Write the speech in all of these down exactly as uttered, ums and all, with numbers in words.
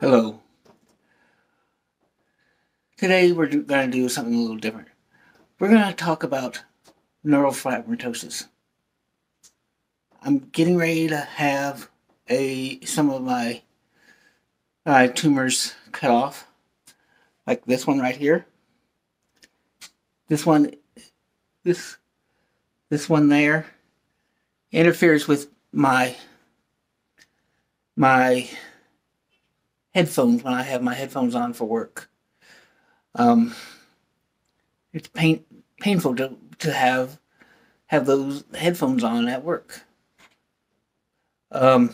Hello. Today we're going to do something a little different. We're going to talk about neurofibromatosis. I'm getting ready to have a some of my uh, tumors cut off, like this one right here. This one, this this one there, interferes with my my. headphones when I have my headphones on for work. Um, it's pain painful to to have have those headphones on at work. Um,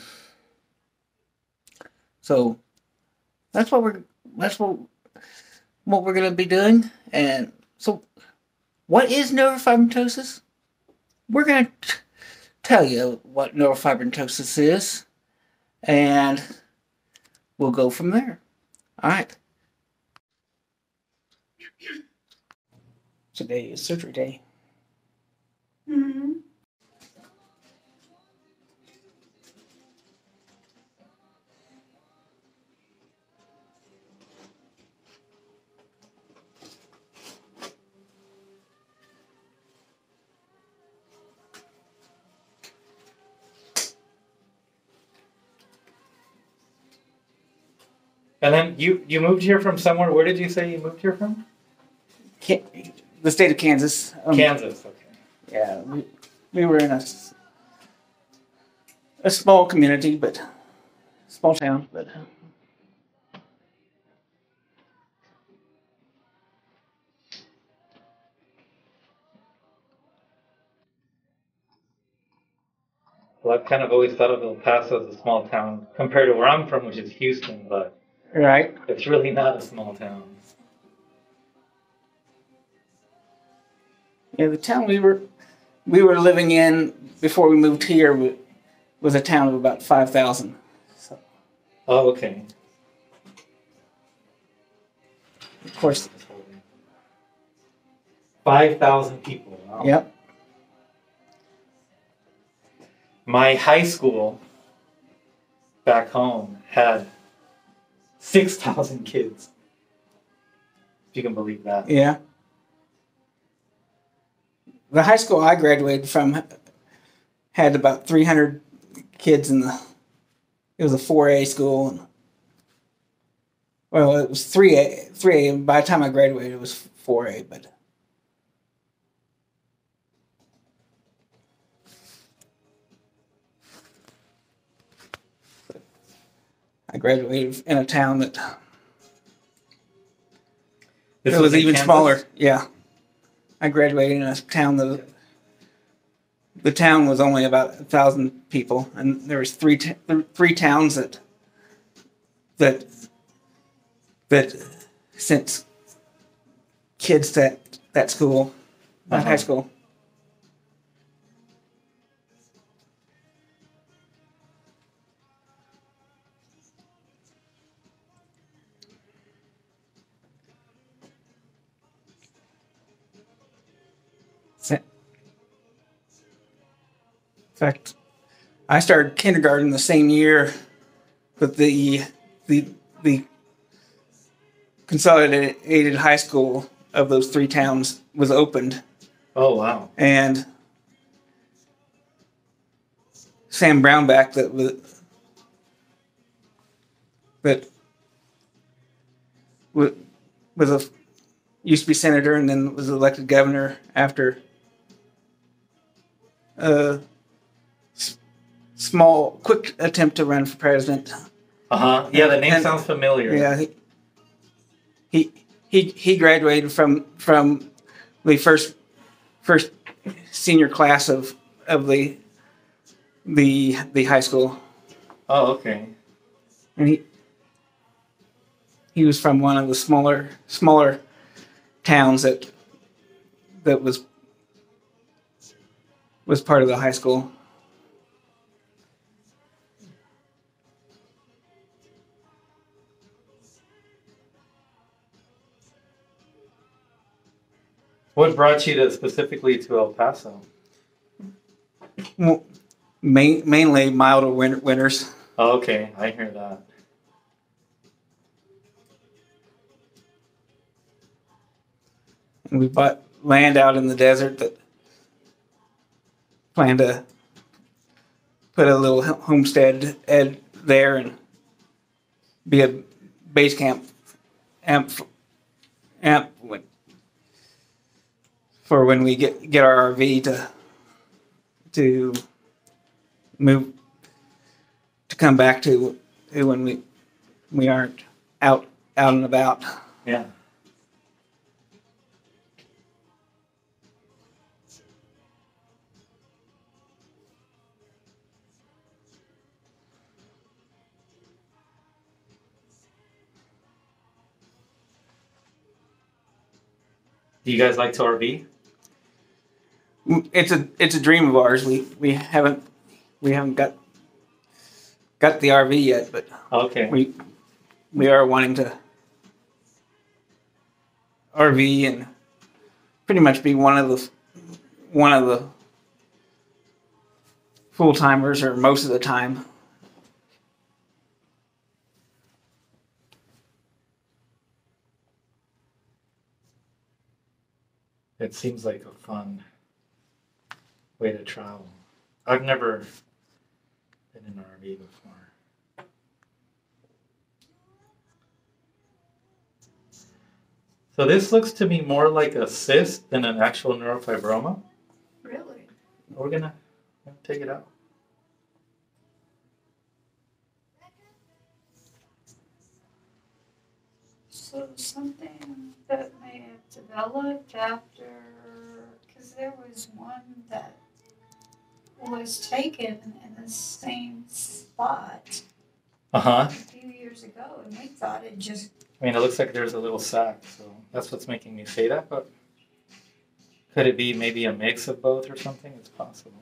so that's what we're that's what what we're gonna be doing. And so, what is neurofibromatosis? We're gonna t tell you what neurofibromatosis is, and we'll go from there. All right. Today is surgery day. Mm-hmm. And then you, you moved here from somewhere. Where did you say you moved here from? The state of Kansas. Um, Kansas, okay. Yeah, we, we were in a, a small community, but small town, but... Well, I've kind of always thought of El Paso as a small town compared to where I'm from, which is Houston, but... Right. It's really not a small town. Yeah, the town we were we were living in before we moved here was a town of about five thousand. So. Oh, okay. Of course. Five thousand people. Wow. Yep. My high school back home had six thousand kids, if you can believe that. Yeah. The high school I graduated from had about three hundred kids in the, it was a four A school. And, well, it was three A, three A, and by the time I graduated, it was four A, but. I graduated in a town that this was, was even Kansas? Smaller. Yeah, I graduated in a town that the town was only about a thousand people, and there was three t three towns that that that sent kids to that, that school, that uh-huh. high school. In fact, I started kindergarten the same year that the the the consolidated high school of those three towns was opened. Oh wow! And Sam Brownback that was that was a used to be senator and then was elected governor after. Uh, small, quick attempt to run for president. Uh-huh. Yeah, the name and, sounds familiar. Yeah. He, he he he graduated from from the first first senior class of of the the the high school. Oh, okay. And he he was from one of the smaller smaller towns that that was was part of the high school. What brought you to specifically to El Paso? Well, main, mainly milder winter, winters. Oh, okay, I hear that. and we bought land out in the desert that planned to put a little homestead ed there and be a base camp amp, amp for when we get get our R V to to move to come back to, to when we we aren't out out and about. Yeah. Do you guys like to R V? It's a it's a dream of ours. We we haven't we haven't got got the R V yet, but okay. We we are wanting to R V and pretty much be one of the one of the full timers, or most of the time. It seems like a fun way to travel. I've never been in an R V before. So this looks to me more like a cyst than an actual neurofibroma. Really? We're gonna take it out. So something that may have developed after, because there was one that was taken in the same spot uh-huh. a few years ago, and we thought it just... I mean, it looks like there's a little sac, so that's what's making me say that, but could it be maybe a mix of both or something? It's possible.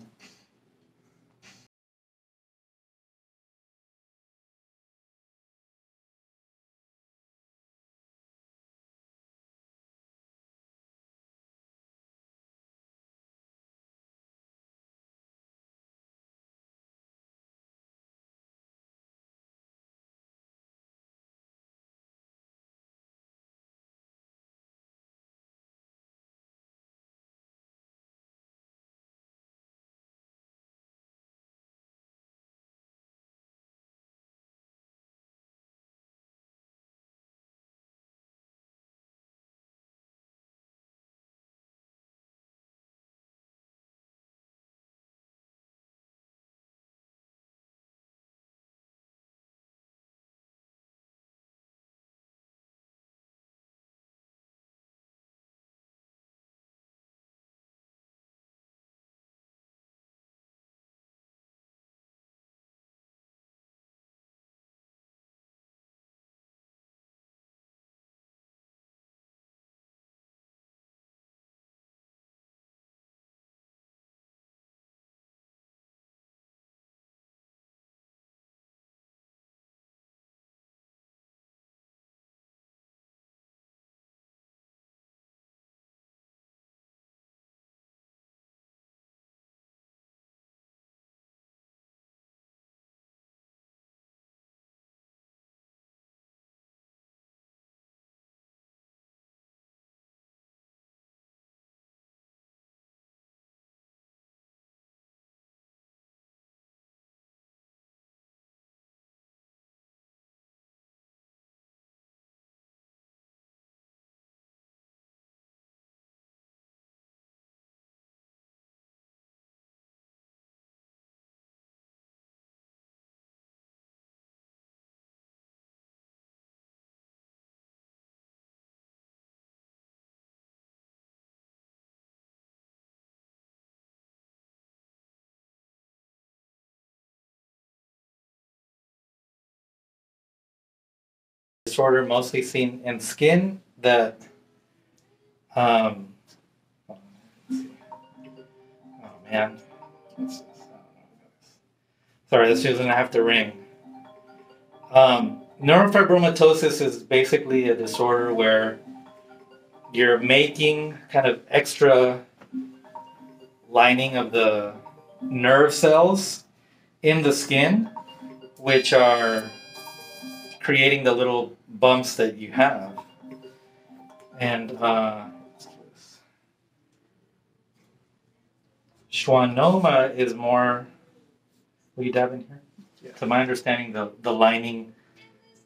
Disorder mostly seen in skin that um oh man sorry this doesn't have to ring um neurofibromatosis is basically a disorder where you're making kind of extra lining of the nerve cells in the skin, which are creating the little bumps that you have, and uh, Schwannoma is more, will you dive in here? Yeah. To my understanding, the, the lining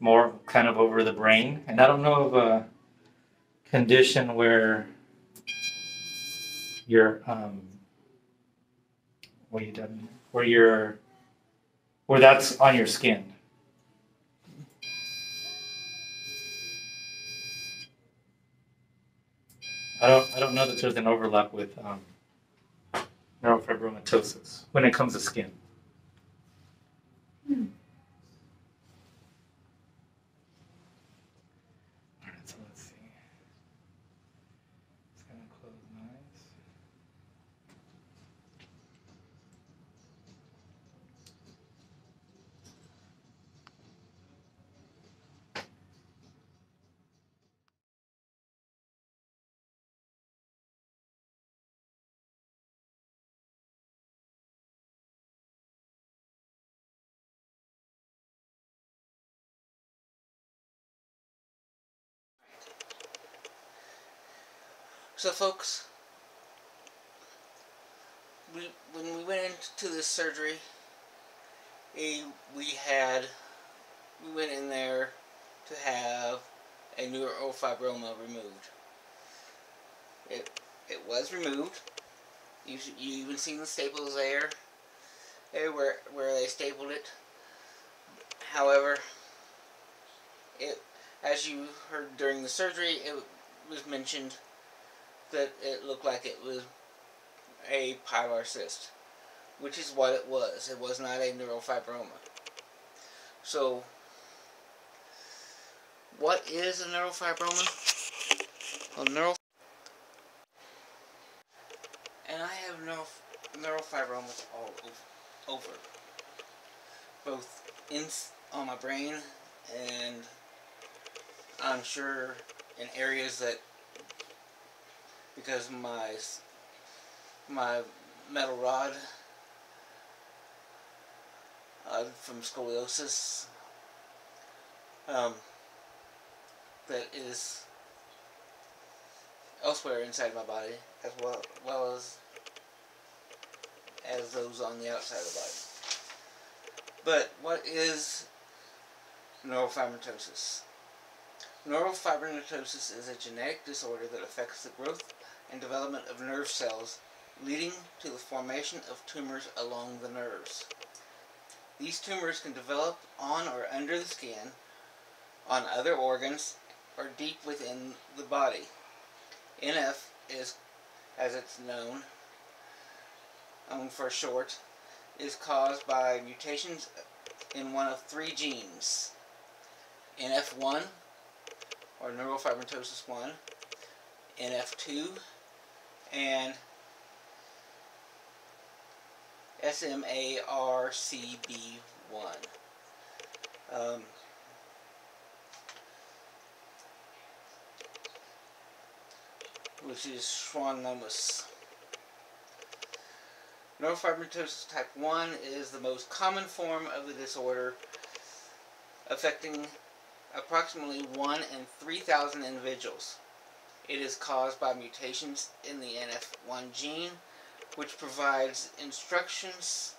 more kind of over the brain. And I don't know of a condition where your, um, will you dive in here? Where your, where that's on your skin. I don't, I don't know that there's an overlap with um, neurofibromatosis when it comes to skin. Hmm. All right, so let's see. It's going to close my eyes. So folks, we, when we went into this surgery, a, we had, we went in there to have a neurofibroma removed. It, it was removed. You, you even seen the staples there, everywhere where they stapled it. However, it, as you heard during the surgery, it was mentioned that it looked like it was a pilar cyst, which is what it was. It was not a neurofibroma. So, what is a neurofibroma? Well, neuro and I have neuro neurofibromas all over, both in on my brain, and I'm sure in areas that, because my my metal rod uh, from scoliosis, um, that is elsewhere inside my body, as well, well as as those on the outside of the body. But what is neurofibromatosis? Neurofibromatosis is a genetic disorder that affects the growth and development of nerve cells, leading to the formation of tumors along the nerves. These tumors can develop on or under the skin, on other organs, or deep within the body. N F is, as it's known, um, for short, is caused by mutations in one of three genes. N F one, or neurofibromatosis one, N F two, and S M A R C B one. Um, which is schwannomas. Neurofibromatosis type one is the most common form of the disorder, affecting approximately one in three thousand individuals. It is caused by mutations in the N F one gene, which provides instructions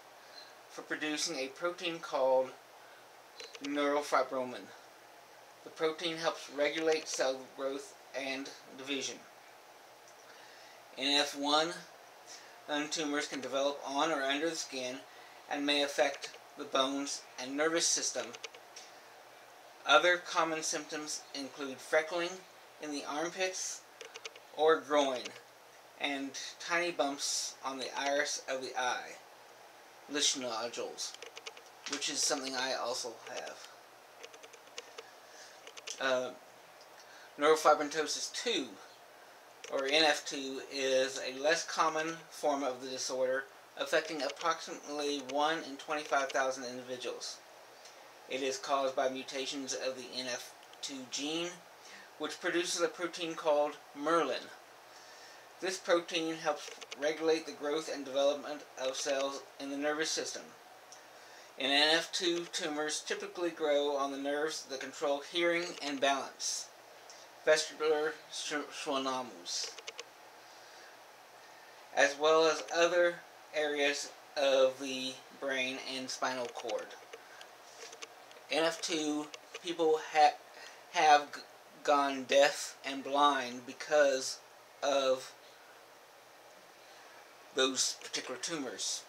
for producing a protein called neurofibromin. The protein helps regulate cell growth and division. N F one tumors can develop on or under the skin and may affect the bones and nervous system. Other common symptoms include freckling in the armpits or groin, and tiny bumps on the iris of the eye, Lisch nodules, which is something I also have. Uh, neurofibromatosis two, or N F two, is a less common form of the disorder, affecting approximately one in twenty-five thousand individuals. It is caused by mutations of the N F two gene, which produces a protein called Merlin. This protein helps regulate the growth and development of cells in the nervous system. In N F two, tumors typically grow on the nerves that control hearing and balance, vestibular schwannomas, as well as other areas of the brain and spinal cord. N F two, people ha have gone deaf and blind because of those particular tumors.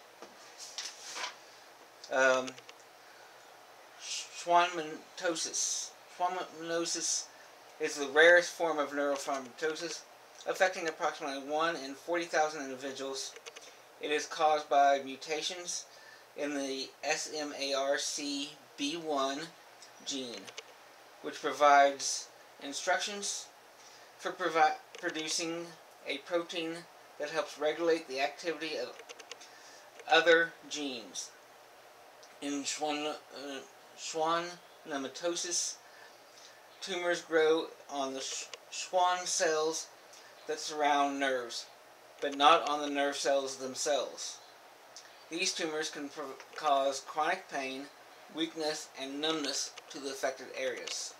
Um, Schwannomatosis. Schwannomatosis is the rarest form of neurofibromatosis, affecting approximately one in forty thousand individuals. It is caused by mutations in the S M A R C B one gene, which provides instructions for provi producing a protein that helps regulate the activity of other genes. In Schwann, uh, schwannomatosis, tumors grow on the sh Schwann cells that surround nerves, but not on the nerve cells themselves. These tumors can cause chronic pain, weakness, and numbness to the affected areas.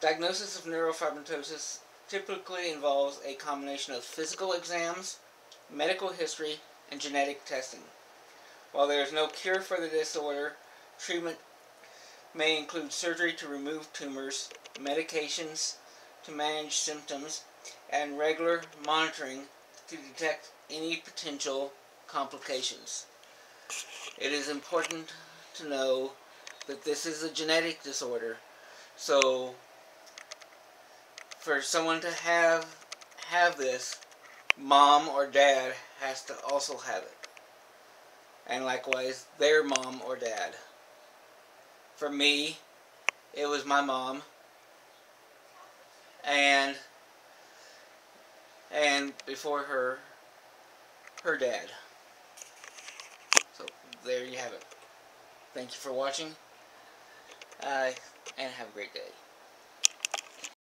Diagnosis of neurofibromatosis typically involves a combination of physical exams, medical history, and genetic testing. While there is no cure for the disorder, treatment may include surgery to remove tumors, medications to manage symptoms, and regular monitoring to detect any potential complications. It is important to know that this is a genetic disorder, so for someone to have have this, mom or dad has to also have it, and likewise their mom or dad. For me, it was my mom, and and before her, her dad. So there you have it. Thank you for watching, uh, and have a great day.